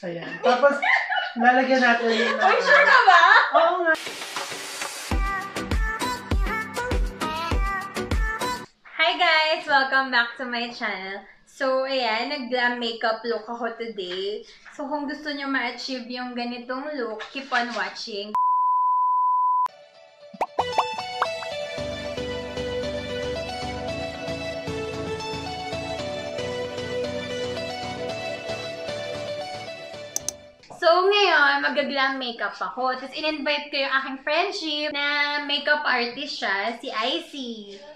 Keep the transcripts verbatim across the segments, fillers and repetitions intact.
Ayan. Tapos, lalagyan natin yung... Uy, sure ka ba? Oo nga. Hi guys! Welcome back to my channel. So, ayan, nag-glam makeup look ako today. So, kung gusto nyo ma-achieve yung ganitong look, keep on watching. So, ngayon, mag-glam makeup ako. Tapos, in-invite ko yung aking friendship na makeup artist siya, si Icy.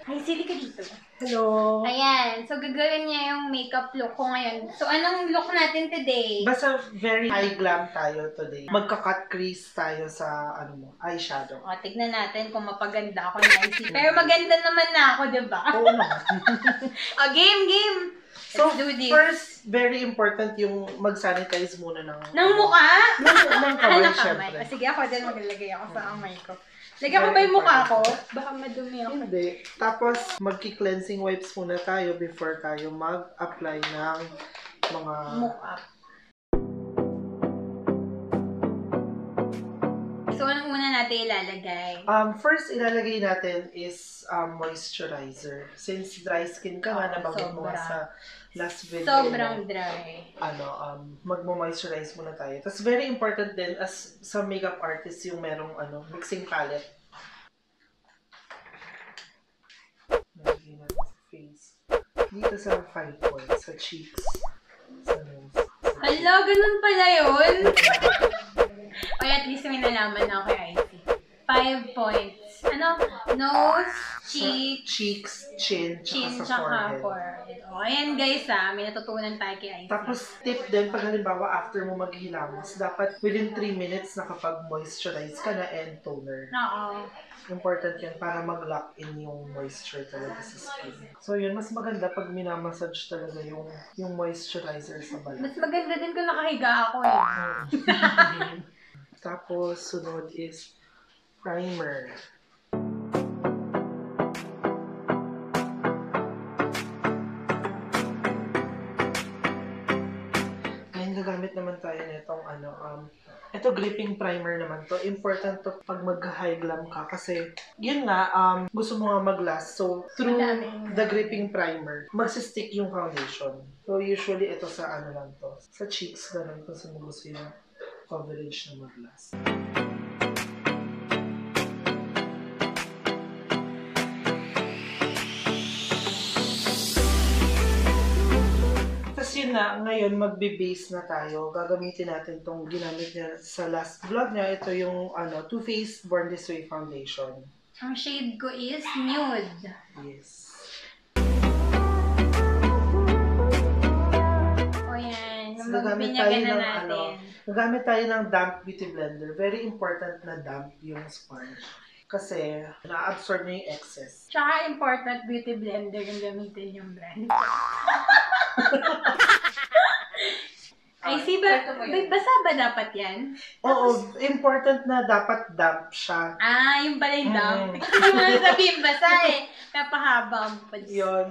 Icy, di ka dito. Hello. Ayan. So, gagawin niya yung makeup look ko ngayon. So, anong look natin today? Basta very high glam tayo today. Magka-cut crease tayo sa, ano mo, eyeshadow. O, tignan natin kung mapaganda ako ni Icy. Pero maganda naman na ako, diba? Oo naman. O, game, game. So, first, very important yung mag-sanitize muna ng... Ng mukha? Ng kamay, ah, syempre. Sige, ako din maglalagay ako sa kamay ko. Lagyan ko ba yung mukha ko? Baka madumi ako. Hindi. Tapos, magki-cleansing wipes muna tayo before tayo mag-apply ng mga... mukha. So, anong muna natin ilalagay? Um, first, ilalagay natin is um, moisturizer. Since dry skin ka nga, oh, nabanggit mo sa last video. Sobrang dry. Ano, um, mag-moisturize muna tayo. Tapos, very important din as sa makeup artist yung merong ano, mixing palette. Nalagay natin sa face. Dito sa five points, sa cheeks. Sa nose. Hello, ganun pala yun? Or at least may nalaman na ako kay Icy. Five points. Ano? Nose, cheek, cheeks, chin, chin tsaka forehead. forehead. O, ayan guys ha, may natutunan tayo kay Icy. Tapos tip din, pag halimbawa after mo maghilamos, dapat within three minutes nakapag-moisturize ka na and toner. Oo. Important yan para mag-lock in yung moisture talaga sa skin. So yun, mas maganda pag minamassage talaga yung yung moisturizer sa balat. Mas maganda din kung nakahiga ako eh. Tapos, sunod is primer. Ngayon, gagamit naman tayo nitong ano, um, ito gripping primer naman to. Important to pag mag-high glam ka kasi yun nga, um, gusto mo nga mag-last. So, through the gripping primer, magsistick yung foundation. So, usually, ito sa ano lang to. Sa cheeks na lang to sinugusin na coverage na mag-last. Yun na, ngayon magbe-base na tayo. Gagamitin natin tong ginamit niya sa last vlog niya. Ito yung ano, Too Faced Born This Way Foundation. Ang shade ko is nude. Yes. O yan, magbinyagan na natin. Ano, nagamit tayo ng damp beauty blender. Very important na damp yung sponge. Kasi, na-absorb na yung excess. Tsaka important beauty blender yung gamitin yung brand. Ay, see ba? Wait, basa ba dapat yan? Oo, important na dapat damp siya. Ah, yung pala yung damp. Hindi mo na sabihin basa eh. Napahaba ang pads. Yun.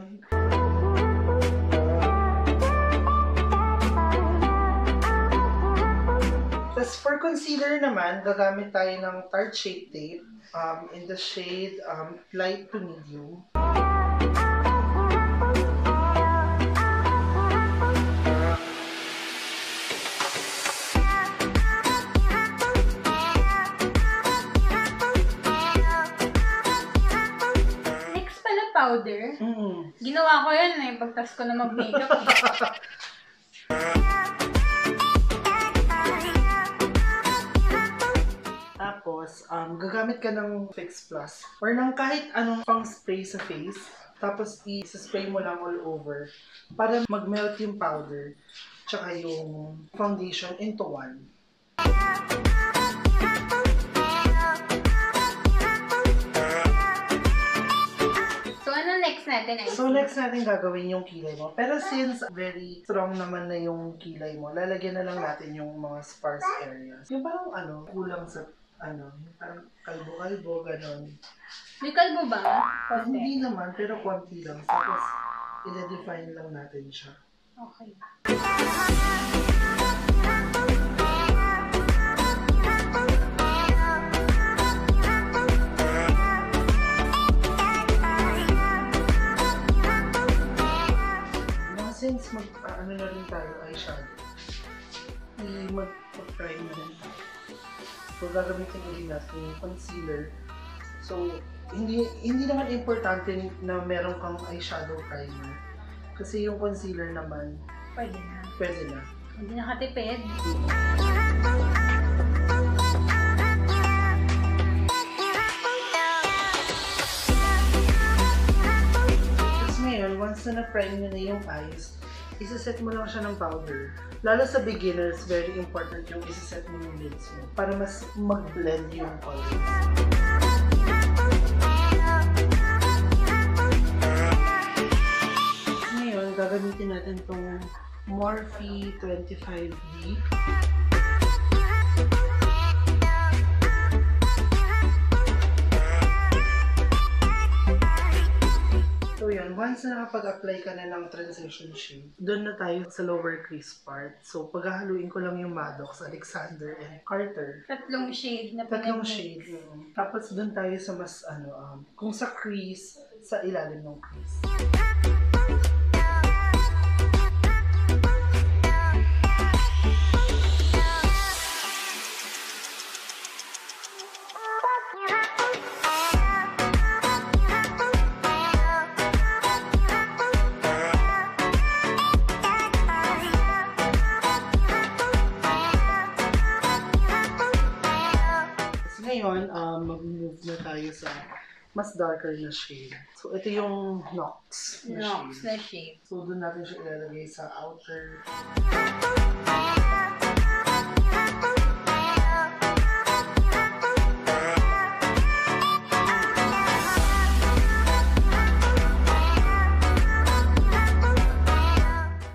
Tapos for concealer naman, gagamit tayo ng Tarte Shape Tape um, in the shade um, light to medium. Powder. Mm. Ginawa ko yun eh, pagtas ko na mag-makeup. Tapos, um, gagamit ka ng Fix Plus or ng kahit anong pang spray sa face. Tapos, i-spray mo lang all over para mag-melt yung powder tsaka yung foundation into one. So, next natin gagawin yung kilay mo. Pero since very strong naman na yung kilay mo, lalagyan na lang natin yung mga sparse areas. Yung parang ano, kulang sa ano, parang kalbo-kalbo, ganon. May kalbo ba? Konti. Hindi naman, pero konti lang. Tapos, i-define lang natin siya. Okay. actually mag-try na rin. So, gagamitin ko din natin yung concealer. So, hindi hindi naman importante na meron kang eyeshadow primer. Kasi yung concealer naman, pwede na. Pwede na. Hindi nakatipid. Tapos ngayon, once na na-prime nyo na yung eyes, isa-set mo lang siya ng powder. Lalo sa beginners, very important yung isa-set mo yung lids mo para mas mag-blend yung colors. Ngayon, gagamitin natin itong Morphe twenty-five D. Once na nakapag-apply ka na ng transition shade, doon na tayo sa lower crease part. So, paghahaluin ko lang yung Maddox, Alexander, and Carter. Tatlong shade na pinag-mix. Tatlong shade. Mm. Tapos doon tayo sa mas, ano, um, kung sa crease, sa ilalim ng crease. Sa mas darker na shade. So, ito yung Nox na Nox shade. Na shade. So, doon natin siya ilalagay sa outer.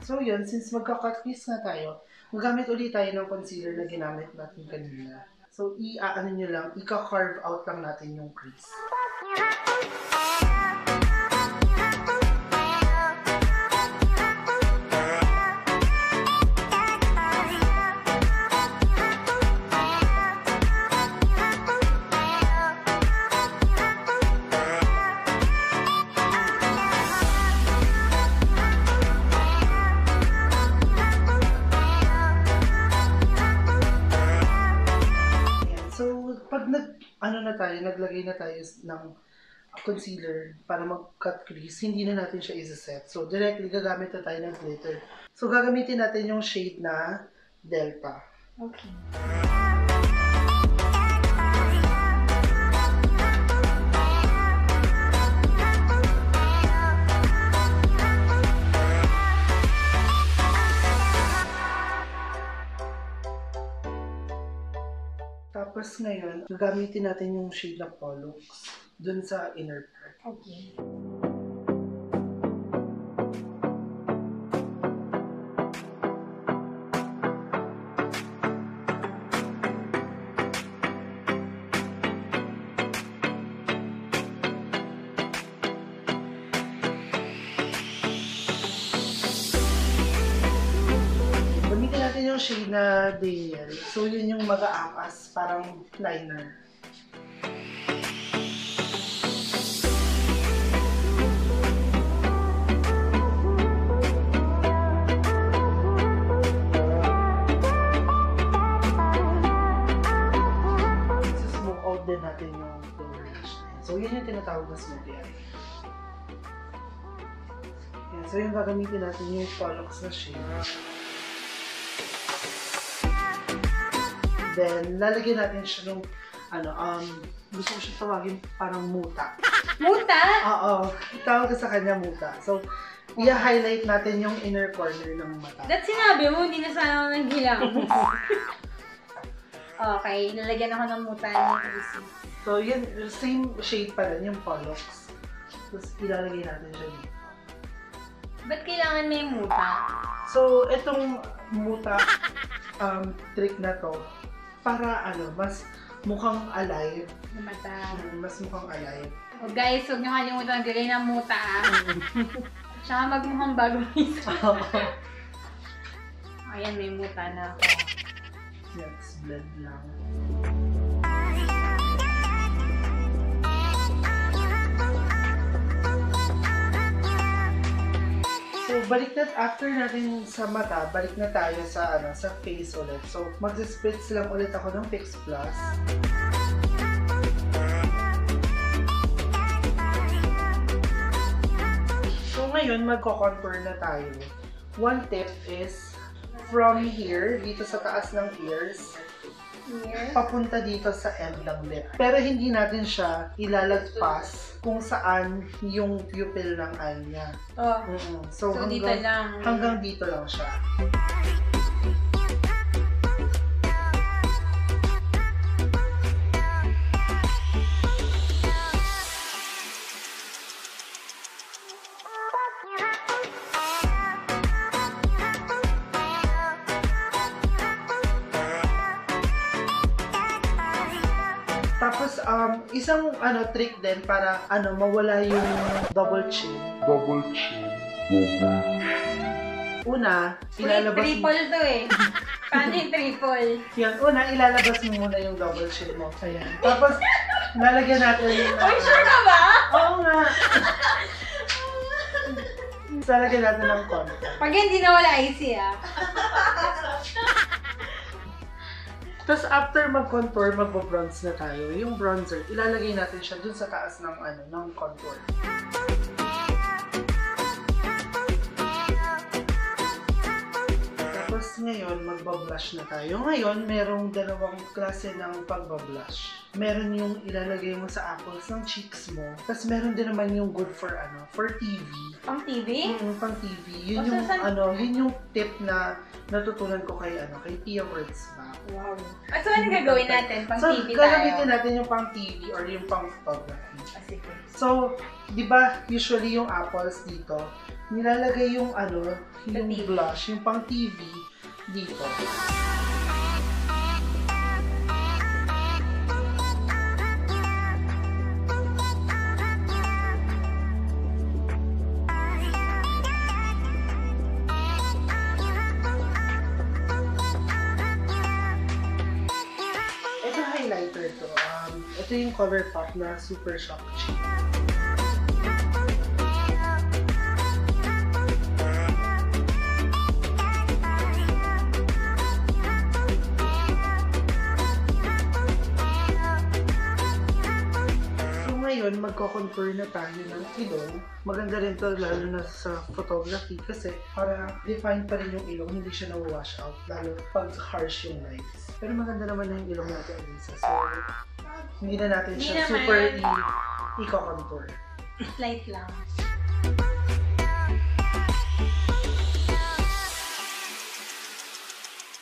So, yun. Since magka-cut piece na tayo, magamit ulit tayo ng concealer na ginamit natin kanina. So, i-ano nyo lang, i-carve out lang natin yung crease. Tayo, naglagay na tayo ng concealer para mag-cut crease, hindi na natin siya isa-set. So, directly gagamit na tayo ng glitter. So, gagamitin natin yung shade na Delta. Okay. Tapos ngayon, gagamitin natin yung shade na Pollux dun sa inner part. Okay. Yung shade na Daniel. So, yun yung mag-aakas, parang liner. Smoke out din natin yung lower lash line. So, yun yung tinatawag na smoothie eye. Yan. So, yung gagamitin natin yung Pollux na shade. Then, lalagyan natin siya ng, ano, um, gusto ko siya tawagin parang muta. Muta? Oo. Tawag ko sa kanya muta. So, i-highlight natin yung inner corner ng mata. That's sinabi mo, hindi na sana naghilang. Okay, nalagyan ako ng muta. So, yun, same shade pa rin, yung Pollux. Tapos, ilalagay natin siya dito. Ba't kailangan may muta? So, itong muta um, trick na to, para ano, mas mukhang alive. Mata. Mas mukhang alive. Oh, guys, huwag nyo kalimutan ang gilay ng muta, ah. Tsaka magmukhang bagong isa. Ayan, may muta na ako. Let's blend lang. So, balik na after natin sa mata, balik na tayo sa ano, sa face ulit. So mag-spritz lang ulit ako ng Fix Plus. So ngayon magko-contour na tayo. One tip is from here, dito sa taas ng ears, here, papunta dito sa end ng lip. Pero hindi natin siya ilalagpas kung saan yung pupil ng eye niya. Oh. Mm-hmm. So, so hanggang, dito lang. Hanggang dito lang siya. Tapos, um, isang ano, trick din para ano, mawala yung double chin. Double chin. Una, ilalabas... Wait, triple to eh. Paano yung triple? Yan, una, ilalabas mo muna yung double chin mo. Ayan. Tapos, nalagyan natin yung... Uy, sure ka ba? Oo nga. Nalagyan natin ng konti. Pag hindi na wala easy ah. Tapos after mag-contour, mag-bronze na tayo. Yung bronzer, ilalagay natin siya dun sa taas ng ano, ng contour. Tapos ngayon, magbablush na tayo. Ngayon, merong dalawang klase ng pagbablush. Meron yung ilalagay mo sa apples ng cheeks mo. Tapos meron din naman yung good for ano, for T V. Pang T V? Mm, pang T V. Yun yung, ano, yun yung tip na natutunan ko kay, ano, kay Tia Words ba. Wow. So, ano gagawin natin? Pang so, T V tayo? So, gagamitin natin yung pang T V or yung pang photography. Ah, sige. So, di ba, usually yung apples dito, nilalagay yung, ano, yung blush, yung pang T V dito. Ito. Um, ito yung cover pop na Super Shock Cheap. So ngayon, magko-contour na tayo ng ilong. Maganda rin ito lalo na sa photography kasi para define pa rin yung ilong, hindi siya na-wash out lalo pag harsh yung lights. Pero maganda naman na yung ilong natin, Alyssa. So, hindi na natin siya super i-contour. Light lang.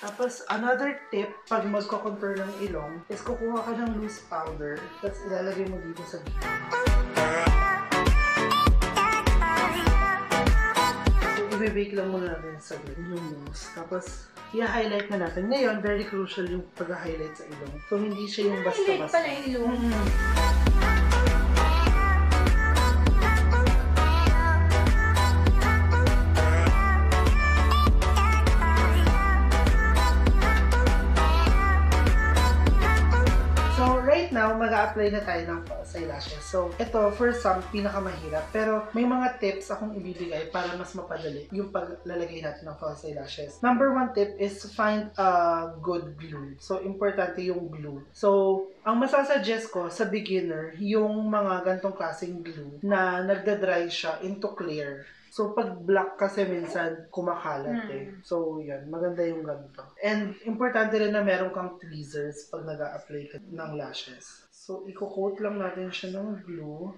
Tapos, another tip pag magko-contour ng ilong is kukuha ka ng loose powder tapos ilalagay mo dito sa gilid. So, i-bake lang muna natin sa gilid yung mousse. Tapos, i-highlight na natin. Ngayon, very crucial yung pag-highlight sa ilong. So, hindi siya yung basta-basta. Highlight pala ilong. Mm-hmm. So, right now, mag-a-apply na tayo ng false eyelashes. So, ito, for some, pinakamahirap. Pero, may mga tips akong ibibigay para mas mapadali yung paglalagay natin ng false eyelashes. Number one tip is find a good glue. So, importante yung glue. So, ang masasuggest ko sa beginner, yung mga gantong klaseng glue na nagda-dry siya into clear. So, pag black kasi minsan kumakalat eh. So, yan. Maganda yung ganito. And, importante rin na meron kang tweezers pag nag-a-apply ka ng lashes. So, i-coat lang natin siya ng glue.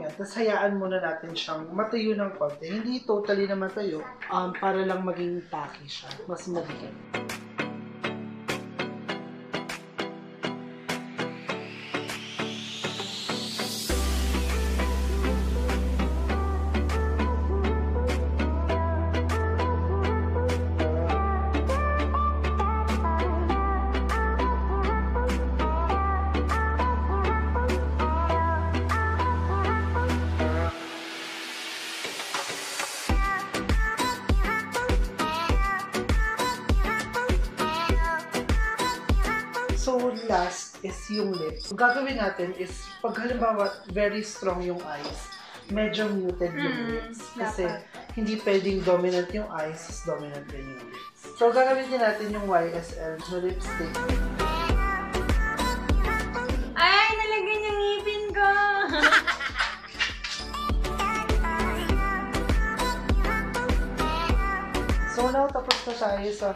Yan. Tapos, hayaan muna natin siyang matuyo ng konti. Hindi totally na matuyo. Um, para lang maging tacky siya. Mas mabigyan. So last, is yung lips. Ang gagawin natin is, pag halimbawa very strong yung eyes, medyo muted yung mm, lips. Kasi dapat. Hindi pwedeng dominant yung eyes, is dominant din yung lips. So gagawin din natin yung Y S L na lipstick. Ay! Nalagyan yung ngipin ko! So now, tapos na tayo sa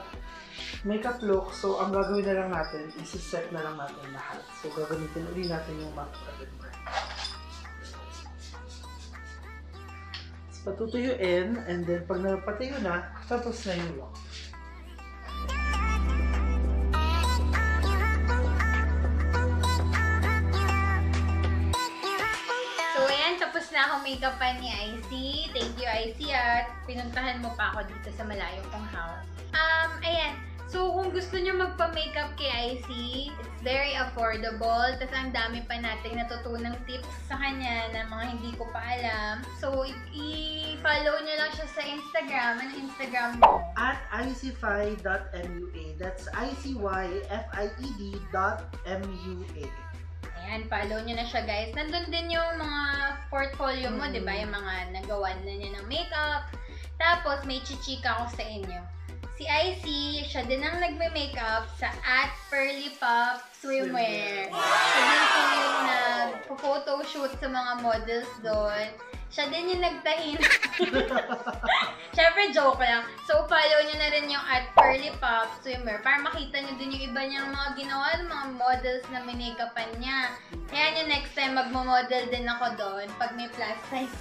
makeup look. So ang gagawin na lang natin, isi-set na lang natin lahat. So gagamitin ulit natin yung MAC Private Brand. Patutuyuin, and then pag napatayo na, tapos na yung lock. So ayan, tapos na akong makeupan ni Icy. Thank you, Icy, at pinuntahan mo pa ako dito sa malayo kong house. Um, ayan. So kung gusto nyo magpa-makeup kay Icy, it's very affordable. Tapos ang dami pa nating natutunang tips sa kanya na mga hindi ko pa alam. So i-follow nyo lang siya sa Instagram. Ano Instagram mo? At icyfy dot M U A. That's I C Y F I E D dot M U A. Ayan, follow nyo na siya, guys. Nandun din yung mga portfolio mo, mm-hmm. Di ba? Yung mga nagawan na niya ng makeup. Tapos may chichika ako sa inyo. Si Icy, siya din ang nagme-makeup sa Art Pearly Pop Swimwear. Siya din po yung nag-photoshoot sa mga models doon. Siya din yung nagtahin. Siyempre, joke lang. So, follow nyo na rin yung Art Pearly Pop Swimwear para makita nyo din yung iba niyang mga ginawa ng mga models na minikapan niya. Kaya nyo next time, magmo-model din ako doon pag may plus size.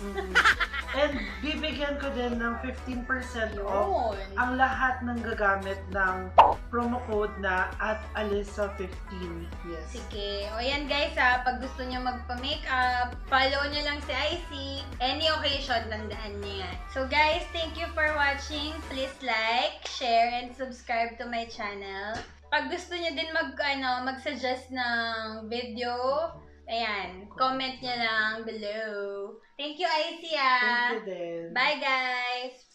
And bibigyan ko din ng fifteen percent off ang lahat ng gagamit ng promo code na at Alyssa fifteen. Yes. Sige. O yan, guys, ha. Pag gusto nyo magpa-makeup, follow nyo lang si Icy. Any occasion, tandaan niya. So guys, thank you for watching. Please like, share, and subscribe to my channel. Pag gusto nyo din mag, ano, mag-suggest ng video, ayan, comment nyo lang below. Thank you, Icy. Thank you din. Bye, guys!